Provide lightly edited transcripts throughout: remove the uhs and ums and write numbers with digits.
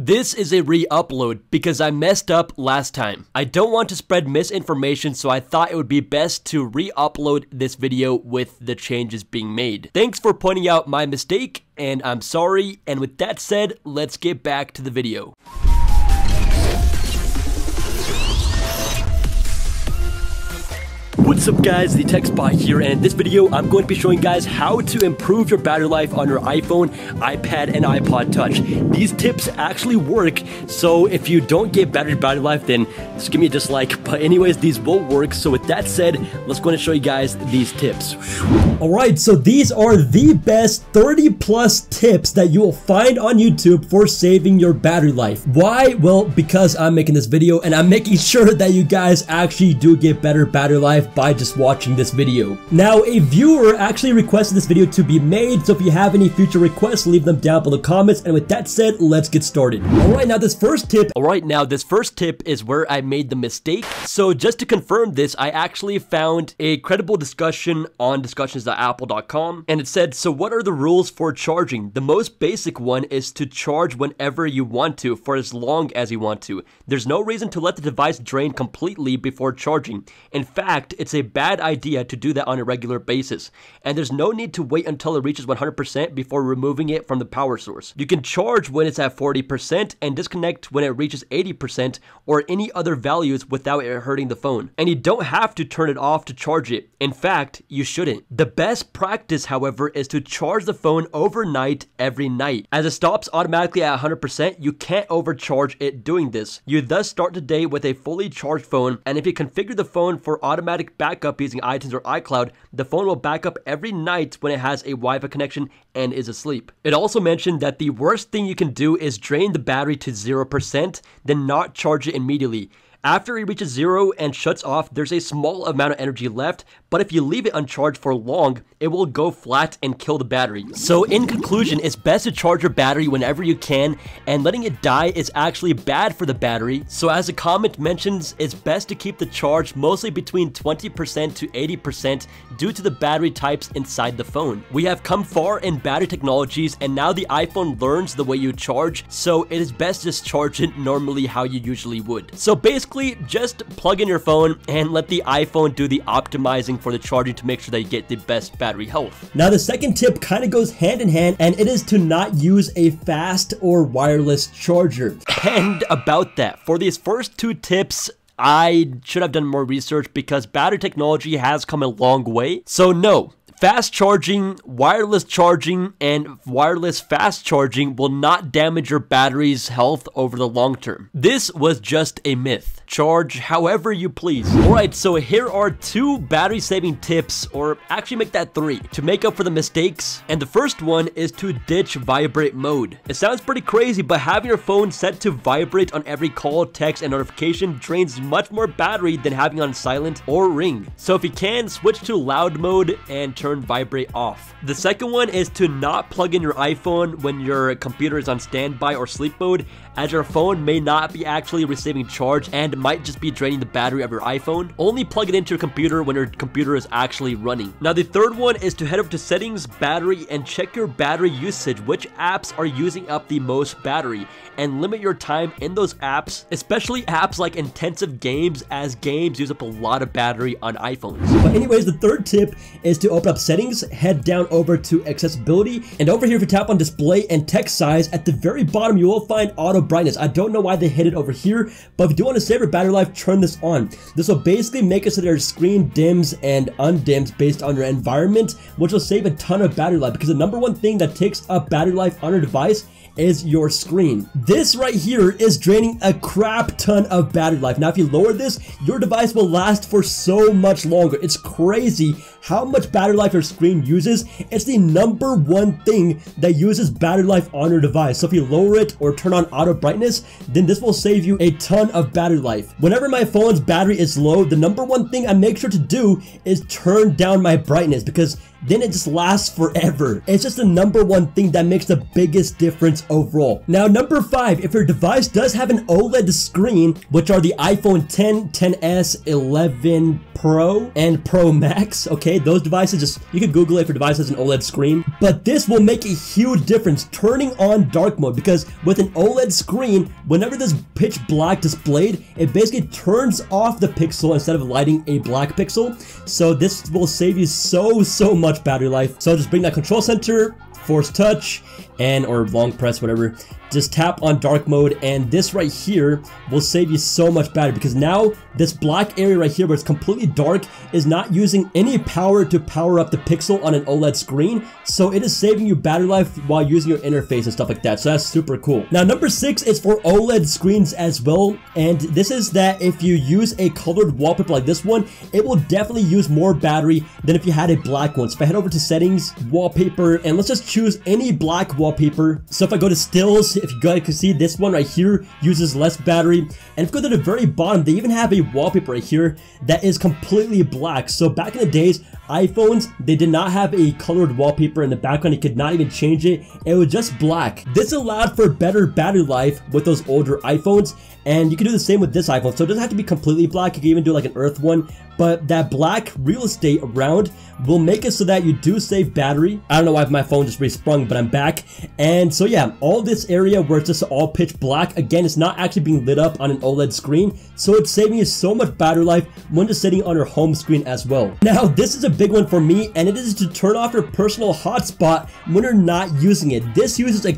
This is a re-upload because I messed up last time. I don't want to spread misinformation, so I thought it would be best to re-upload this video with the changes being made. Thanks for pointing out my mistake, and I'm sorry, and with that said, let's get back to the video. What's up guys, the TechSpot here, and in this video I'm going to be showing guys how to improve your battery life on your iPhone, iPad, and iPod Touch. These tips actually work, so if you don't get better battery life, then just give me a dislike. But anyways, these will work, so with that said, let's go and show you guys these tips. Alright, so these are the best 30 plus tips that you will find on YouTube for saving your battery life. Why? Well, because I'm making this video and I'm making sure that you guys actually do get better battery life by just watching this video. Now, a viewer actually requested this video to be made, so if you have any future requests, leave them down below the comments, and with that said, let's get started. Alright, now this first tip is where I made the mistake. So just to confirm this, I actually found a credible discussion on discussions.apple.com, and it said, so what are the rules for charging? The most basic one is to charge whenever you want to, for as long as you want to. There's no reason to let the device drain completely before charging. In fact, it's a bad idea to do that on a regular basis, and there's no need to wait until it reaches 100% before removing it from the power source. You can charge when it's at 40% and disconnect when it reaches 80% or any other values without it hurting the phone, and you don't have to turn it off to charge it. In fact, you shouldn't. The best practice, however, is to charge the phone overnight every night. As it stops automatically at 100%, you can't overcharge it doing this. You thus start the day with a fully charged phone, and if you configure the phone for automatic backup using iTunes or iCloud, the phone will back up every night when it has a Wi-Fi connection and is asleep. It also mentioned that the worst thing you can do is drain the battery to 0%, then not charge it immediately. After it reaches zero and shuts off, there's a small amount of energy left, but if you leave it uncharged for long, it will go flat and kill the battery. So in conclusion, it's best to charge your battery whenever you can, and letting it die is actually bad for the battery. So as the comment mentions, it's best to keep the charge mostly between 20% to 80% due to the battery types inside the phone. We have come far in battery technologies, and now the iPhone learns the way you charge, so it is best to charge it normally how you usually would. So basically, just plug in your phone and let the iPhone do the optimizing for the charging to make sure that you get the best battery health. Now the second tip kind of goes hand in hand, and it is to not use a fast or wireless charger. And about that, for these first two tips, I should have done more research because battery technology has come a long way. So no. Fast charging, wireless charging, and wireless fast charging will not damage your battery's health over the long term. This was just a myth. Charge however you please. Alright, so here are two battery saving tips, or actually make that three, to make up for the mistakes. And the first one is to ditch vibrate mode. It sounds pretty crazy, but having your phone set to vibrate on every call, text, and notification drains much more battery than having on silent or ring. So if you can, switch to loud mode and turn vibrate off. The second one is to not plug in your iPhone when your computer is on standby or sleep mode, as your phone may not be actually receiving charge and might just be draining the battery of your iPhone. Only plug it into your computer when your computer is actually running. Now the third one is to head over to settings, battery, and check your battery usage, which apps are using up the most battery, and limit your time in those apps, especially apps like intensive games, as games use up a lot of battery on iPhones. But anyways, the third tip is to open up settings, head down over to accessibility, and over here if you tap on display and text size, at the very bottom you will find auto brightness. I don't know why they hid it over here, but if you do want to save your battery life, turn this on. This will basically make it so that your screen dims and undims based on your environment, which will save a ton of battery life, because the number one thing that takes up battery life on your device is your screen. This right here is draining a crap ton of battery life. Now if you lower this, your device will last for so much longer. It's crazy how much battery life your screen uses. It's the number one thing that uses battery life on your device. So if you lower it or turn on auto brightness, then this will save you a ton of battery life. Whenever my phone's battery is low, the number one thing I make sure to do is turn down my brightness, because then it just lasts forever. It's just the number one thing that makes the biggest difference overall. Now, number 5, if your device does have an OLED screen, which are the iPhone 10, 10s, 11 Pro, and Pro Max, okay, those devices, just you can Google it if your device has an OLED screen, but this will make a huge difference turning on dark mode, because with an OLED screen, whenever this pitch black displayed, it basically turns off the pixel instead of lighting a black pixel. So this will save you so much battery life. So just bring that control center, force touch, and or long press, whatever, just tap on dark mode, and this right here will save you so much battery, because now this black area right here where it's completely dark is not using any power to power up the pixel on an OLED screen, so it is saving you battery life while using your interface and stuff like that. So that's super cool. Now, number 6 is for OLED screens as well, and this is that if you use a colored wallpaper like this one, it will definitely use more battery than if you had a black one. So if I head over to settings, wallpaper, and let's just choose any black wallpater. So if I go to stills, if you guys can see, this one right here uses less battery. And if you go to the very bottom, they even have a wallpaper right here that is completely black. So back in the days, iPhones, they did not have a colored wallpaper in the background. You could not even change it. It was just black. This allowed for better battery life with those older iPhones, and you can do the same with this iPhone. So it doesn't have to be completely black. You can even do like an earth one, but that black real estate around will make it so that you do save battery. I don't know why my phone just resprung, but I'm back. And so yeah, all this area where it's just all pitch black, again, it's not actually being lit up on an OLED screen. So it's saving you so much battery life when just sitting on your home screen as well. Now, this is a big one for me, and it is to turn off your personal hotspot when you're not using it. This uses a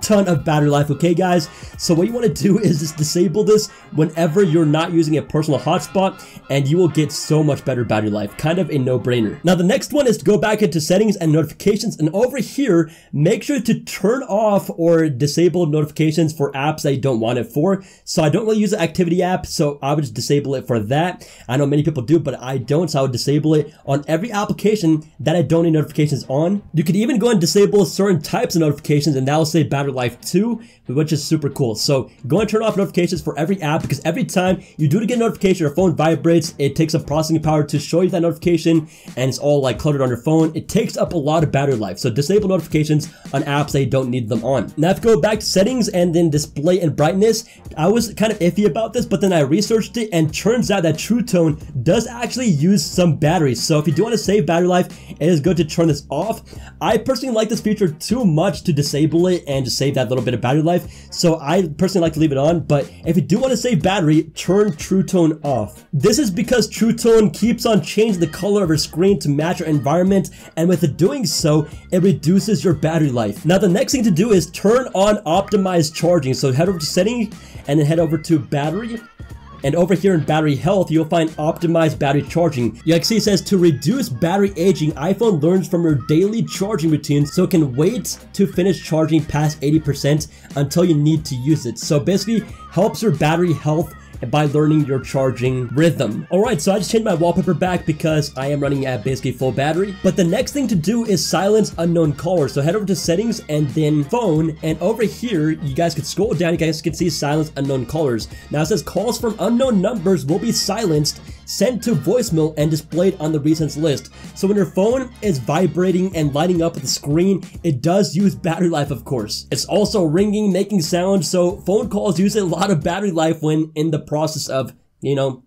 ton of battery life, okay guys? So what you want to do is just disable this whenever you're not using a personal hotspot, and you will get so much better battery life. Kind of a no-brainer. Now, the next one is to go back into settings and notifications, and over here, make sure to turn off or disable notifications for apps that you don't want it for. So I don't really use the activity app, so I would just disable it for that. I know many people do, but I don't, so I would disable it on every application that I don't need notifications on. You could even go and disable certain types of notifications, and that will save battery life too, which is super cool. So go and turn off notifications for every app, because every time you do get a notification, your phone vibrates, it takes up processing power to show you that notification, and it's all like cluttered on your phone. It takes up a lot of battery life. So disable notifications on apps that you don't need them on. Now, if you go back to settings and then display and brightness, I was kind of iffy about this, but then I researched it, and turns out that True Tone does actually use some batteries. So if you do want to save battery life, it is good to turn this off. I personally like this feature too much to disable it and just save that little bit of battery life. So I personally like to leave it on, but if you do want to save battery, turn True Tone off. This is because True Tone keeps on changing the color of your screen to match your environment, and with doing so, it reduces your battery life. Now, the next thing to do is turn on optimized charging. So head over to settings and then head over to battery. And over here in battery health, you'll find optimized battery charging. You can see it says to reduce battery aging, iPhone learns from your daily charging routine, so it can wait to finish charging past 80% until you need to use it. So basically helps your battery health by learning your charging rhythm. All right, so I just changed my wallpaper back because I am running at basically full battery. But the next thing to do is silence unknown callers. So head over to settings and then phone, and over here, you guys could scroll down, you guys can see silence unknown callers. Now it says calls from unknown numbers will be silenced, sent to voicemail, and displayed on the recents list. So when your phone is vibrating and lighting up the screen, it does use battery life, of course. It's also ringing, making sound, so phone calls use a lot of battery life when in the process of, you know,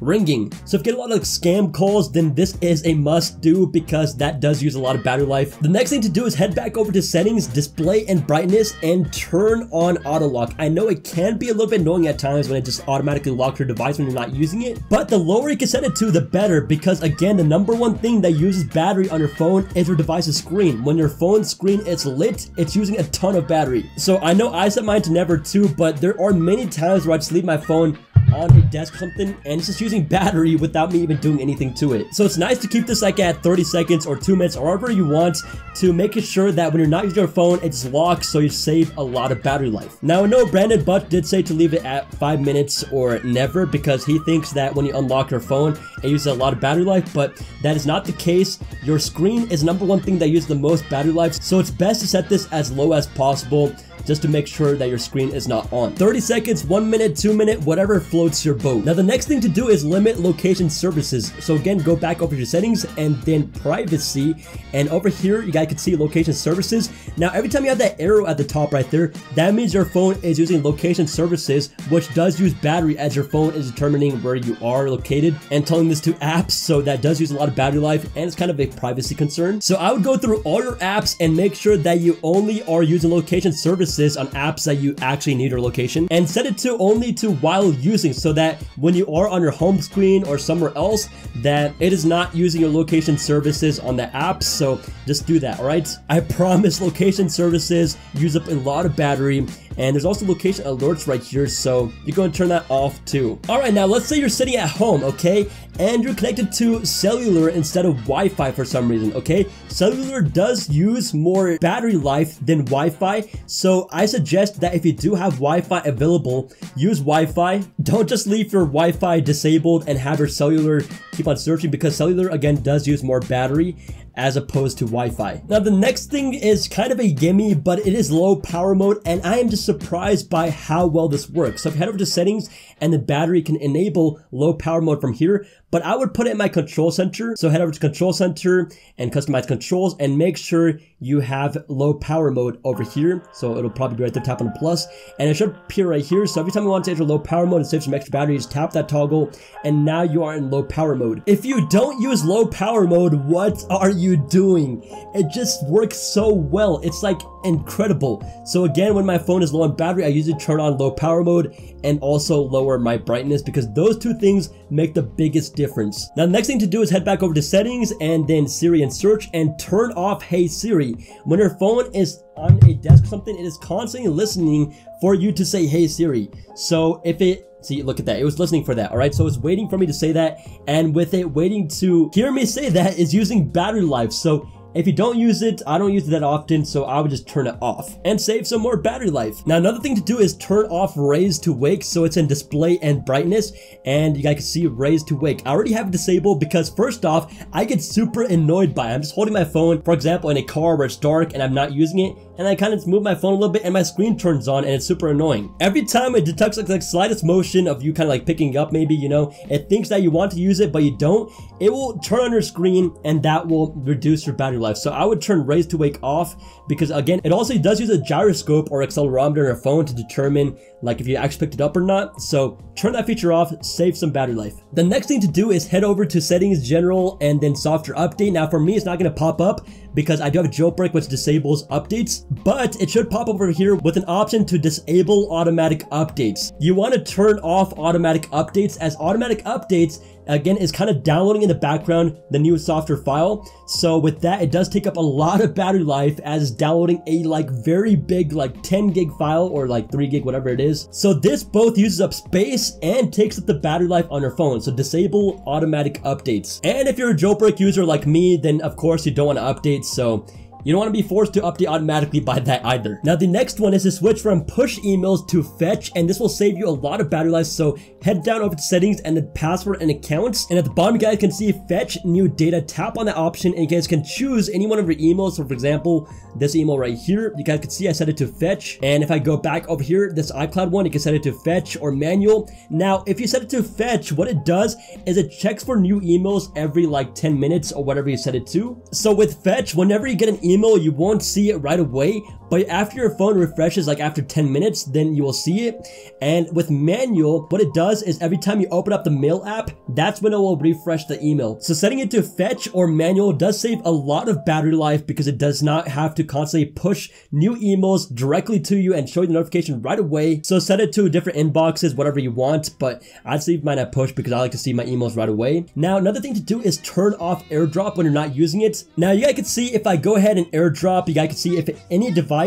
ringing. So if you get a lot of like scam calls, then this is a must do, because that does use a lot of battery life. The next thing to do is head back over to settings, display and brightness, and turn on auto lock. I know it can be a little bit annoying at times when it just automatically locks your device when you're not using it, but the lower you can set it to, the better, because again, the number one thing that uses battery on your phone is your device's screen. When your phone's screen is lit, it's using a ton of battery. So I know I set mine to never to, but there are many times where I just leave my phone on a desk or something, and it's just using battery without me even doing anything to it. So it's nice to keep this like at 30 seconds or 2 minutes or however you want, to make it sure that when you're not using your phone, it's locked, so you save a lot of battery life. Now, I know Brandon Butch did say to leave it at 5 minutes or never, because he thinks that when you unlock your phone, it uses a lot of battery life, but that is not the case. Your screen is number one thing that uses the most battery life, so it's best to set this as low as possible just to make sure that your screen is not on. 30 seconds, 1 minute, 2 minutes, whatever floats your boat. Now the next thing to do is limit location services. So again, go back over to your settings and then privacy. And over here, you guys can see location services. Now, every time you have that arrow at the top right there, that means your phone is using location services, which does use battery as your phone is determining where you are located and telling this to apps. So that does use a lot of battery life and it's kind of a privacy concern. So I would go through all your apps and make sure that you only are using location services on apps that you actually need your location and set it to only to while using so that when you are on your home screen or somewhere else that it is not using your location services on the apps. So just do that, all right? I promise location services use up a lot of battery. And there's also location alerts right here, so you're going to turn that off too. All right, now let's say you're sitting at home, okay? And you're connected to cellular instead of Wi-Fi for some reason, okay? Cellular does use more battery life than Wi-Fi, so I suggest that if you do have Wi-Fi available, use Wi-Fi. Don't just leave your Wi-Fi disabled and have your cellular keep on searching because cellular, again, does use more battery as opposed to Wi-Fi. Now, the next thing is kind of a gimme, but it is low power mode, and I am just surprised by how well this works. So if you head over to settings and the battery can enable low power mode from here, but I would put it in my control center. So head over to control center and customize controls and make sure you have low power mode over here. So it'll probably be right there, tap on the plus, and it should appear right here. So every time you want to enter low power mode and save some extra battery, just tap that toggle and now you are in low power mode. If you don't use low power mode, what are you doing? It just works so well. It's like incredible. So again, when my phone is low on battery, I usually turn on low power mode and also lower my brightness because those two things make the biggest difference. Now, the next thing to do is head back over to settings and then Siri and search and turn off Hey Siri. When your phone is on a desk or something, it is constantly listening for you to say Hey Siri. So if it, see, look at that. It was listening for that, all right? So it's waiting for me to say that. And with it waiting to hear me say that is using battery life. So if you don't use it, I don't use it that often, so I would just turn it off and save some more battery life. Now, another thing to do is turn off raise to wake, so it's in display and brightness, and you guys can see raise to wake. I already have it disabled because first off, I get super annoyed by it. I'm just holding my phone, for example, in a car where it's dark and I'm not using it, and I kind of move my phone a little bit and my screen turns on and it's super annoying. Every time it detects like the slightest motion of you kind of like picking up maybe, you know, it thinks that you want to use it, but you don't, it will turn on your screen and that will reduce your battery life. So I would turn raise to wake off because again, it also does use a gyroscope or accelerometer on your phone to determine like if you actually picked it up or not. So turn that feature off, save some battery life. The next thing to do is head over to settings, general, and then software update. Now for me, it's not gonna pop up because I do have a jailbreak which disables updates, but it should pop over here with an option to disable automatic updates. You want to turn off automatic updates as automatic updates, again, is kind of downloading in the background the new software file. So with that, it does take up a lot of battery life as downloading a like very big like 10 gig file or like 3 gig, whatever it is. So this both uses up space and takes up the battery life on your phone. So disable automatic updates. And if you're a jailbreak user like me, then of course you don't want to update. So you don't want to be forced to update automatically by that either. Now, the next one is to switch from push emails to fetch, and this will save you a lot of battery life. So head down over to settings and then password and accounts. And at the bottom, you guys can see fetch new data. Tap on that option and you guys can choose any one of your emails. So for example, this email right here, you guys can see I set it to fetch. And if I go back over here, this iCloud one, you can set it to fetch or manual. Now, if you set it to fetch, what it does is it checks for new emails every like 10 minutes or whatever you set it to. So with fetch, whenever you get an email, you won't see it right away, but after your phone refreshes, like after 10 minutes, then you will see it. And with manual, what it does is every time you open up the mail app, that's when it will refresh the email. So setting it to fetch or manual does save a lot of battery life because it does not have to constantly push new emails directly to you and show you the notification right away. So set it to different inboxes, whatever you want, but I'd leave mine at push because I like to see my emails right away. Now, another thing to do is turn off AirDrop when you're not using it. Now, you guys can see if I go ahead and AirDrop, you guys can see if any device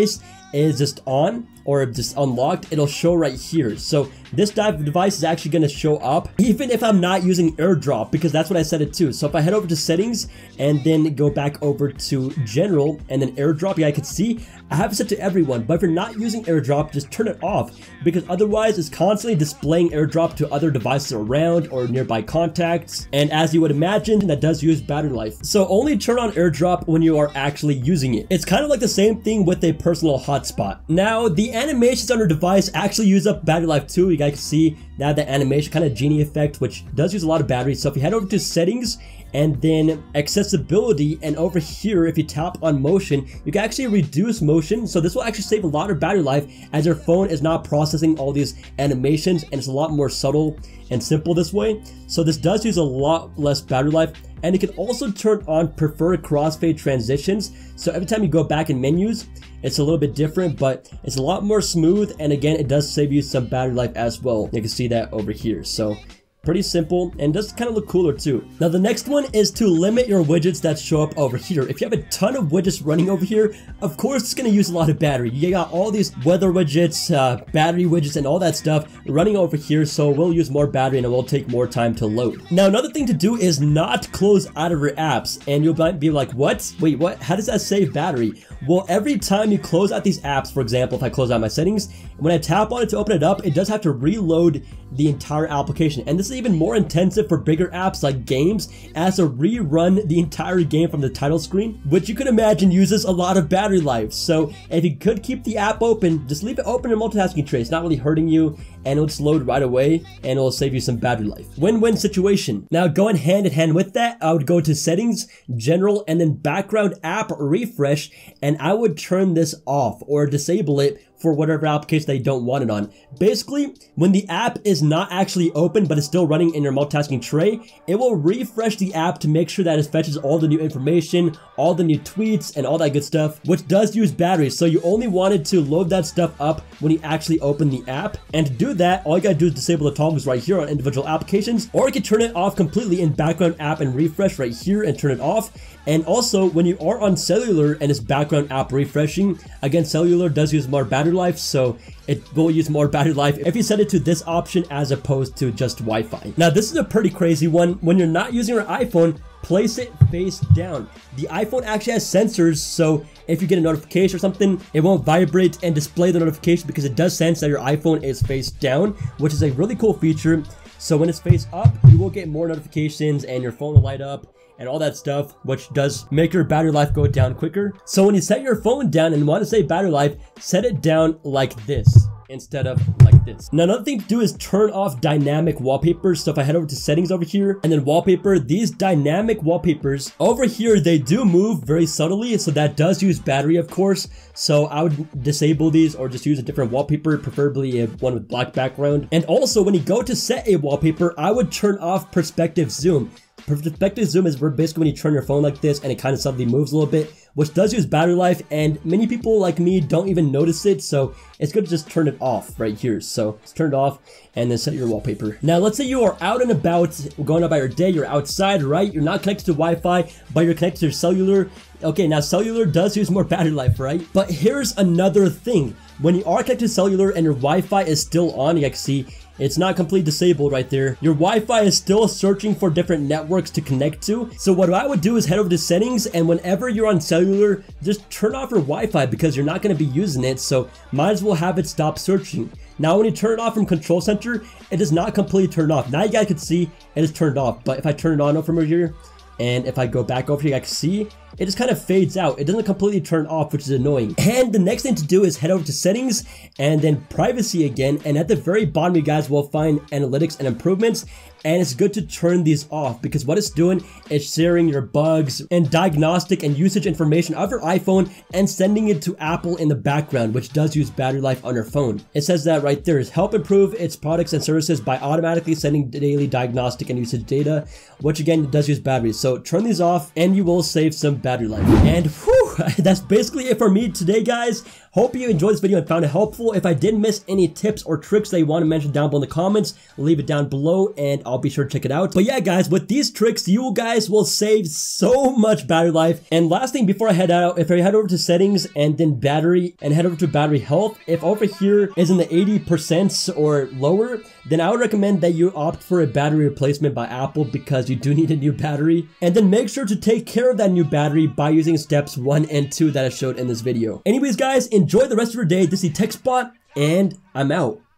is just on or just unlocked, it'll show right here. So this type of device is actually gonna show up even if I'm not using AirDrop because that's what I set it to. So if I head over to settings and then go back over to general and then AirDrop, yeah, I can see I have it set to everyone, but if you're not using AirDrop, just turn it off because otherwise it's constantly displaying AirDrop to other devices around or nearby contacts. And as you would imagine, that does use battery life. So only turn on AirDrop when you are actually using it. It's kind of like the same thing with a personal hotspot. hotspot. Now, the animations on your device actually use up battery life too. You guys can see now that animation, kind of genie effect, which does use a lot of battery. So if you head over to settings and then accessibility, and over here, if you tap on motion, you can actually reduce motion. So this will actually save a lot of battery life as your phone is not processing all these animations, and it's a lot more subtle and simple this way. So this does use a lot less battery life. And you can also turn on preferred crossfade transitions. So every time you go back in menus, it's a little bit different, but it's a lot more smooth. And again, it does save you some battery life as well. You can see that over here. So pretty simple, and does kind of look cooler too. Now the next one is to limit your widgets that show up over here. If you have a ton of widgets running over here, of course it's gonna use a lot of battery. You got all these weather widgets, battery widgets, and all that stuff running over here, so we'll use more battery and it will take more time to load. Now another thing to do is not close out of your apps, and you might be like, what? Wait, what? How does that save battery? Well, every time you close out these apps, for example, if I close out my settings, when I tap on it to open it up, it does have to reload the entire application. And this is even more intensive for bigger apps like games, as to rerun the entire game from the title screen, which you could imagine uses a lot of battery life. So if you could keep the app open, just leave it open in multitasking tray. It's not really hurting you, and it'll just load right away, and it'll save you some battery life. Win-win situation. Now going hand in hand with that, I would go to settings, general, and then background app refresh, and I would turn this off or disable it for whatever application they don't want it on. Basically, when the app is not actually open, but it's still running in your multitasking tray, it will refresh the app to make sure that it fetches all the new information, all the new tweets, and all that good stuff, which does use batteries. So you only wanted to load that stuff up when you actually open the app. And to do that, all you gotta do is disable the toggles right here on individual applications, or you can turn it off completely in background app and refresh right here and turn it off. And also, when you are on cellular and it's background app refreshing, again, cellular does use more battery life, so it will use more battery life if you set it to this option as opposed to just Wi-Fi. Now, this is a pretty crazy one. When you're not using your iPhone, place it face down. The iPhone actually has sensors, so if you get a notification or something, it won't vibrate and display the notification because it does sense that your iPhone is face down, which is a really cool feature. So when it's face up, you will get more notifications and your phone will light up and all that stuff, which does make your battery life go down quicker. So when you set your phone down and want to save battery life, set it down like this instead of like this. Now another thing to do is turn off dynamic wallpapers. So if I head over to settings over here and then wallpaper, these dynamic wallpapers over here, they do move very subtly, so that does use battery, of course. So I would disable these or just use a different wallpaper, preferably a one with black background. And also when you go to set a wallpaper, I would turn off perspective zoom. Perspective zoom is where basically when you turn your phone like this and it kind of suddenly moves a little bit, which does use battery life, and many people like me don't even notice it, so it's good to just turn it off right here. So just turn it off and then set your wallpaper. Now let's say you are out and about, going about your day, you're outside, right? You're not connected to Wi-Fi, but you're connected to your cellular. Okay, now cellular does use more battery life, right? But here's another thing. When you are connected to cellular and your Wi-Fi is still on, you can see it's not completely disabled right there. Your Wi-Fi is still searching for different networks to connect to. So what I would do is head over to settings, and whenever you're on cellular, just turn off your Wi-Fi because you're not going to be using it. So might as well have it stop searching. Now when you turn it off from control center, it does not completely turn off. Now you guys can see it is turned off, but if I turn it on over here, and if I go back over here, I can see it just kind of fades out. It doesn't completely turn off, which is annoying. And the next thing to do is head over to settings and then privacy again. And at the very bottom, you guys will find analytics and improvements. And it's good to turn these off because what it's doing is sharing your bugs and diagnostic and usage information of your iPhone and sending it to Apple in the background, which does use battery life on your phone. It says that right there is help improve its products and services by automatically sending daily diagnostic and usage data, which again does use batteries. So turn these off and you will save some battery life. And whew, that's basically it for me today, guys. Hope you enjoyed this video and found it helpful. If I did miss any tips or tricks that you want to mention down below in the comments, leave it down below and I'll be sure to check it out. But yeah, guys, with these tricks, you guys will save so much battery life. And last thing before I head out, if I head over to settings and then battery and head over to battery health, if over here is in the 80% or lower, then I would recommend that you opt for a battery replacement by Apple because you do need a new battery. And then make sure to take care of that new battery by using steps 1 and 2 that I showed in this video. Anyways, guys, enjoy the rest of your day. This is TechSpot, and I'm out.